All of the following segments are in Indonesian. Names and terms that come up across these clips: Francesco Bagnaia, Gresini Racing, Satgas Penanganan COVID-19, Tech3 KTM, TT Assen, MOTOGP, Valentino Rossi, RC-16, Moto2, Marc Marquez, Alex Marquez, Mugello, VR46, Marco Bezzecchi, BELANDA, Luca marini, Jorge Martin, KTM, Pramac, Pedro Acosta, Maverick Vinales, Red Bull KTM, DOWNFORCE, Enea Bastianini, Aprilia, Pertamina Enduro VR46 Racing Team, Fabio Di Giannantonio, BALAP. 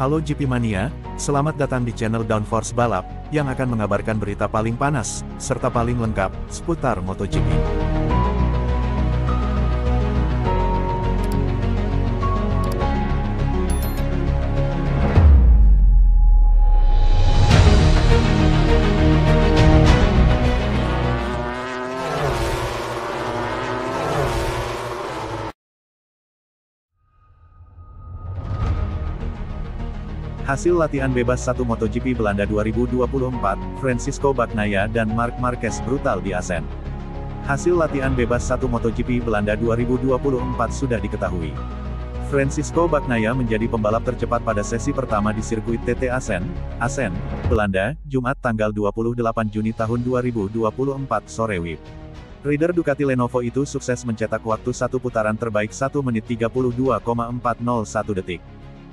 Halo GP Mania, selamat datang di channel DOWNFORCE Balap, yang akan mengabarkan berita paling panas, serta paling lengkap, seputar MotoGP. Hasil latihan bebas 1 MotoGP Belanda 2024, Francesco Bagnaia dan Marc Marquez brutal di Assen. Hasil latihan bebas 1 MotoGP Belanda 2024 sudah diketahui. Francesco Bagnaia menjadi pembalap tercepat pada sesi pertama di sirkuit TT Assen, Belanda, Jumat tanggal 28 Juni tahun 2024 sore WIB. Rider Ducati Lenovo itu sukses mencetak waktu satu putaran terbaik 1 menit 32,401 detik.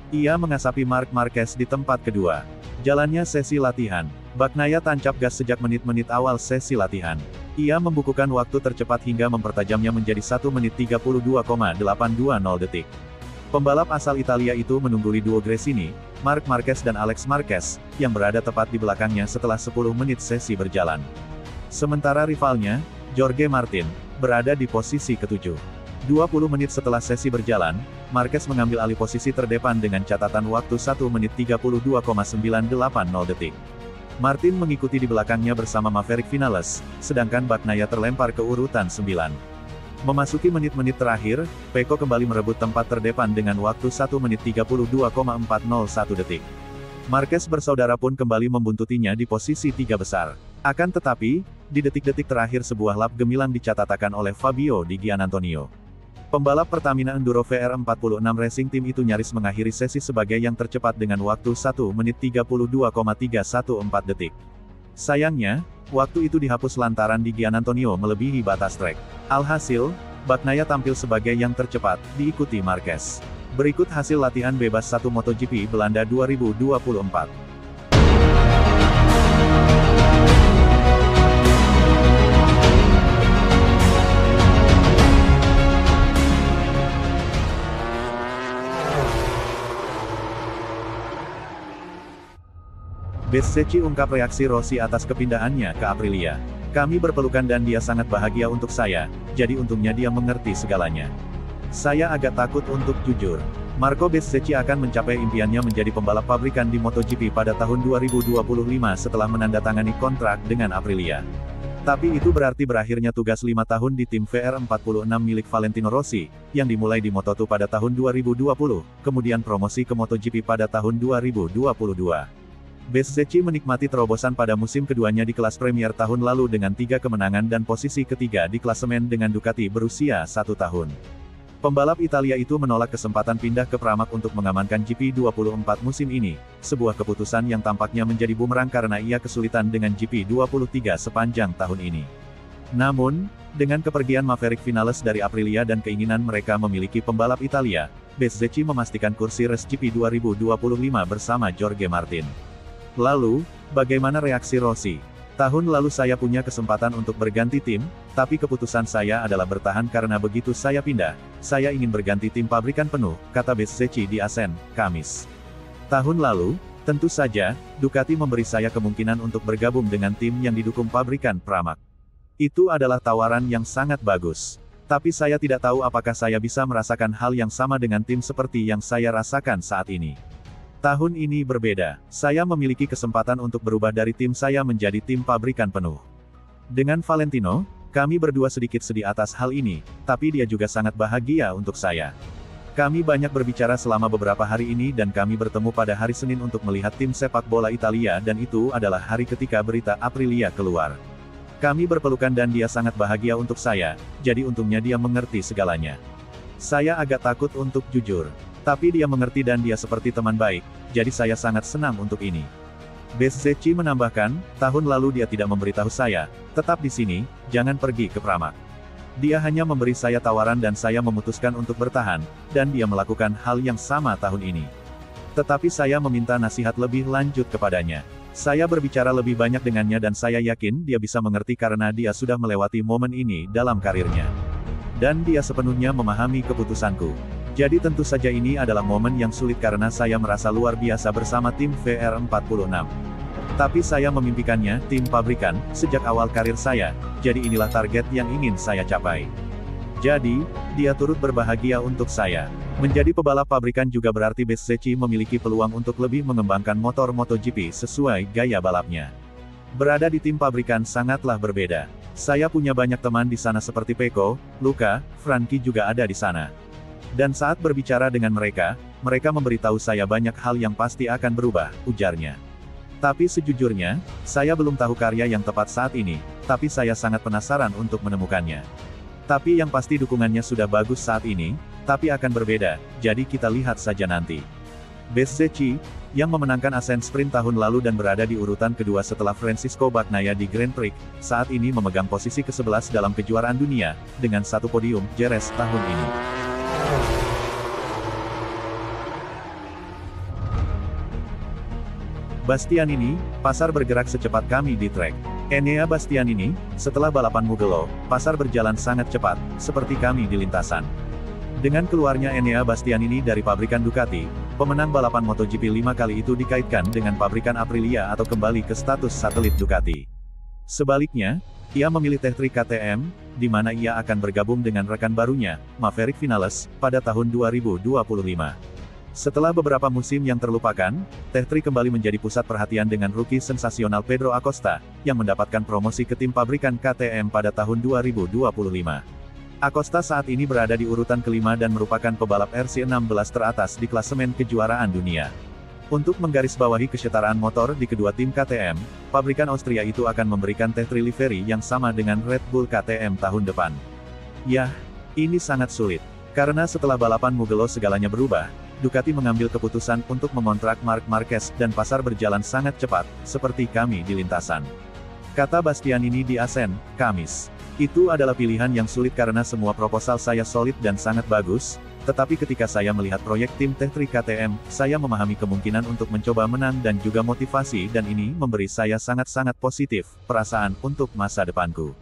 Ia mengasapi Marc Marquez di tempat kedua. Jalannya sesi latihan, Bagnaia tancap gas sejak menit-menit awal sesi latihan. Ia membukukan waktu tercepat hingga mempertajamnya menjadi 1 menit 32,820 detik. Pembalap asal Italia itu mengungguli duo Gresini, Marc Marquez dan Alex Marquez, yang berada tepat di belakangnya setelah 10 menit sesi berjalan. Sementara rivalnya, Jorge Martin, berada di posisi ketujuh. 20 menit setelah sesi berjalan, Marquez mengambil alih posisi terdepan dengan catatan waktu 1 menit 32,980 detik. Martin mengikuti di belakangnya bersama Maverick Vinales, sedangkan Bagnaia terlempar ke urutan 9. Memasuki menit-menit terakhir, Pecco kembali merebut tempat terdepan dengan waktu 1 menit 32,401 detik. Marquez bersaudara pun kembali membuntutinya di posisi 3 besar. Akan tetapi, di detik-detik terakhir sebuah lap gemilang dicatatkan oleh Fabio Di Giannantonio. Pembalap Pertamina Enduro VR46 Racing Team itu nyaris mengakhiri sesi sebagai yang tercepat dengan waktu 1 menit 32,314 detik. Sayangnya, waktu itu dihapus lantaran Di Giannantonio melebihi batas trek. Alhasil, Bagnaia tampil sebagai yang tercepat, diikuti Marquez. Berikut hasil latihan bebas 1 MotoGP Belanda 2024. Bezzecchi ungkap reaksi Rossi atas kepindahannya ke Aprilia. Kami berpelukan dan dia sangat bahagia untuk saya, jadi untungnya dia mengerti segalanya. Saya agak takut untuk jujur. Marco Bezzecchi akan mencapai impiannya menjadi pembalap pabrikan di MotoGP pada tahun 2025 setelah menandatangani kontrak dengan Aprilia. Tapi itu berarti berakhirnya tugas 5 tahun di tim VR46 milik Valentino Rossi, yang dimulai di Moto2 pada tahun 2020, kemudian promosi ke MotoGP pada tahun 2022. Bezzecchi menikmati terobosan pada musim keduanya di kelas Premier tahun lalu dengan 3 kemenangan dan posisi ketiga di klasemen dengan Ducati berusia 1 tahun. Pembalap Italia itu menolak kesempatan pindah ke Pramac untuk mengamankan GP24 musim ini, sebuah keputusan yang tampaknya menjadi bumerang karena ia kesulitan dengan GP23 sepanjang tahun ini. Namun, dengan kepergian Maverick Vinales dari Aprilia dan keinginan mereka memiliki pembalap Italia, Bezzecchi memastikan kursi res GP2025 bersama Jorge Martin. Lalu, bagaimana reaksi Rossi? Tahun lalu saya punya kesempatan untuk berganti tim, tapi keputusan saya adalah bertahan karena begitu saya pindah, saya ingin berganti tim pabrikan penuh, kata Bezzecchi di Assen, Kamis. Tahun lalu, tentu saja, Ducati memberi saya kemungkinan untuk bergabung dengan tim yang didukung pabrikan Pramac. Itu adalah tawaran yang sangat bagus. Tapi saya tidak tahu apakah saya bisa merasakan hal yang sama dengan tim seperti yang saya rasakan saat ini. Tahun ini berbeda, saya memiliki kesempatan untuk berubah dari tim saya menjadi tim pabrikan penuh. Dengan Valentino, kami berdua sedikit sedih atas hal ini, tapi dia juga sangat bahagia untuk saya. Kami banyak berbicara selama beberapa hari ini dan kami bertemu pada hari Senin untuk melihat tim sepak bola Italia dan itu adalah hari ketika berita Aprilia keluar. Kami berpelukan dan dia sangat bahagia untuk saya, jadi untungnya dia mengerti segalanya. Saya agak takut untuk jujur. Tapi dia mengerti dan dia seperti teman baik, jadi saya sangat senang untuk ini. Bezzecchi menambahkan, tahun lalu dia tidak memberitahu saya, tetap di sini, jangan pergi ke Pramac. Dia hanya memberi saya tawaran dan saya memutuskan untuk bertahan, dan dia melakukan hal yang sama tahun ini. Tetapi saya meminta nasihat lebih lanjut kepadanya. Saya berbicara lebih banyak dengannya dan saya yakin dia bisa mengerti karena dia sudah melewati momen ini dalam karirnya. Dan dia sepenuhnya memahami keputusanku. Jadi tentu saja ini adalah momen yang sulit karena saya merasa luar biasa bersama tim VR46. Tapi saya memimpikannya, tim pabrikan, sejak awal karir saya, jadi inilah target yang ingin saya capai. Jadi, dia turut berbahagia untuk saya. Menjadi pebalap pabrikan juga berarti Bezzecchi memiliki peluang untuk lebih mengembangkan motor MotoGP sesuai gaya balapnya. Berada di tim pabrikan sangatlah berbeda. Saya punya banyak teman di sana seperti Peko, Luka, Franky juga ada di sana. Dan saat berbicara dengan mereka, mereka memberitahu saya banyak hal yang pasti akan berubah, ujarnya. Tapi sejujurnya, saya belum tahu karya yang tepat saat ini, tapi saya sangat penasaran untuk menemukannya. Tapi yang pasti dukungannya sudah bagus saat ini, tapi akan berbeda, jadi kita lihat saja nanti. Bezzecchi, yang memenangkan Assen Sprint tahun lalu dan berada di urutan kedua setelah Francesco Bagnaia di Grand Prix, saat ini memegang posisi ke-11 dalam kejuaraan dunia, dengan satu podium, Jerez, tahun ini. Bastianini, pasar bergerak secepat kami di trek. Enea Bastianini, setelah balapan Mugello, pasar berjalan sangat cepat, seperti kami di lintasan. Dengan keluarnya Enea Bastianini dari pabrikan Ducati, pemenang balapan MotoGP 5 kali itu dikaitkan dengan pabrikan Aprilia atau kembali ke status satelit Ducati. Sebaliknya, ia memilih Tech3 KTM, di mana ia akan bergabung dengan rekan barunya, Maverick Vinales, pada tahun 2025. Setelah beberapa musim yang terlupakan, Tech3 kembali menjadi pusat perhatian dengan rookie sensasional Pedro Acosta, yang mendapatkan promosi ke tim pabrikan KTM pada tahun 2025. Acosta saat ini berada di urutan ke-5 dan merupakan pebalap RC-16 teratas di klasemen kejuaraan dunia. Untuk menggarisbawahi kesetaraan motor di kedua tim KTM, pabrikan Austria itu akan memberikan Tech3 livery yang sama dengan Red Bull KTM tahun depan. Yah, ini sangat sulit. Karena setelah balapan Mugello segalanya berubah, Ducati mengambil keputusan untuk mengontrak Marc Marquez, dan pasar berjalan sangat cepat, seperti kami di lintasan. Kata Bastianini di Assen, Kamis. Itu adalah pilihan yang sulit karena semua proposal saya solid dan sangat bagus, tetapi ketika saya melihat proyek tim Tech3 KTM, saya memahami kemungkinan untuk mencoba menang dan juga motivasi dan ini memberi saya sangat-sangat positif, perasaan untuk masa depanku.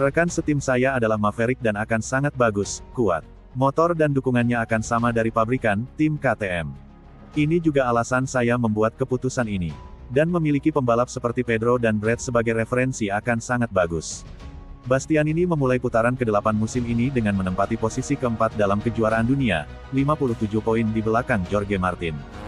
Rekan setim saya adalah Maverick dan akan sangat bagus, kuat. Motor dan dukungannya akan sama dari pabrikan, tim KTM. Ini juga alasan saya membuat keputusan ini. Dan memiliki pembalap seperti Pedro dan Brad sebagai referensi akan sangat bagus. Bastianini memulai putaran ke-8 musim ini dengan menempati posisi ke-4 dalam kejuaraan dunia, 57 poin di belakang Jorge Martin.